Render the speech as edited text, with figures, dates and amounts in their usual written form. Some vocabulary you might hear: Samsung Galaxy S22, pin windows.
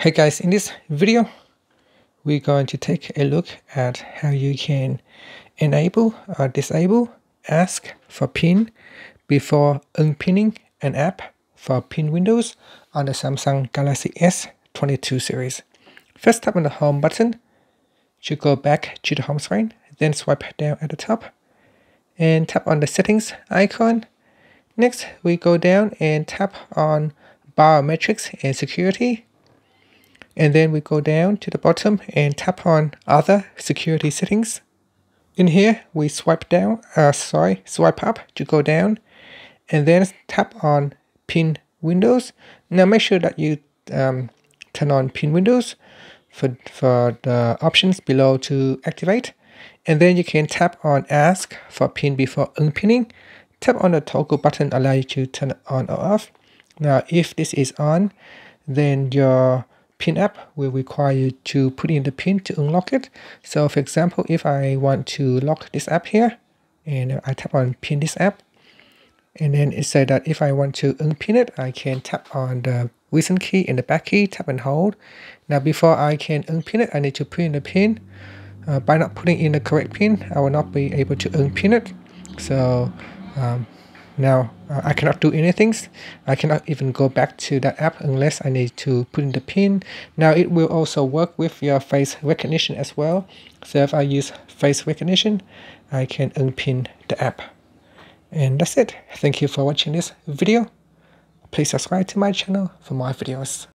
Hey guys, in this video we're going to take a look at how you can enable or disable ask for pin before unpinning an app for pin windows on the Samsung Galaxy S22 series. First, tap on the home button to go back to the home screen, then swipe down at the top and tap on the settings icon. Next, we go down and tap on biometrics and security. And then we go down to the bottom and tap on other security settings. In here, we swipe up to go down and then tap on pin windows. Now make sure that you turn on pin windows for the options below to activate. And then you can tap on ask for pin before unpinning. Tap on the toggle button, allow you to turn it on or off. Now if this is on, then your pin app will require you to put in the pin to unlock it. So for example, if I want to lock this app here, and I tap on pin this app, and then it said that if I want to unpin it, I can tap on the recent key and the back key, tap and hold. Now before I can unpin it, I need to put in the pin. By not putting in the correct pin, I will not be able to unpin it. So now I cannot do anything. I cannot even go back to that app unless I need to put in the pin. Now it will also work with your face recognition as well. So if I use face recognition, I can unpin the app. And that's it. Thank you for watching this video. Please subscribe to my channel for more videos.